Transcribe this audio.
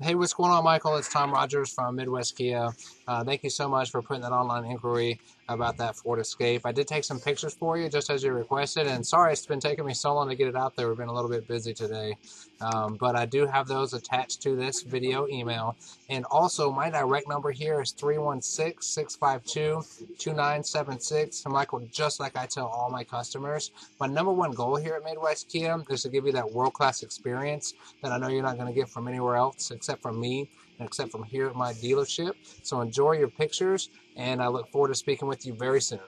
Hey, what's going on, Michael? It's Tom Rodgers from Midwest Kia. Thank you so much for putting that online inquiry about that Ford Escape. I did take some pictures for you just as you requested, and sorry it's been taking me so long to get it out there. We've been a little bit busy today, but I do have those attached to this video email. And also, my direct number here is 316-652-2976. And Michael, just like I tell all my customers, my number one goal here at Midwest Kia is to give you that world-class experience that I know you're not going to get from anywhere else except from me, except from here at my dealership. So enjoy your pictures, and I look forward to speaking with you very soon.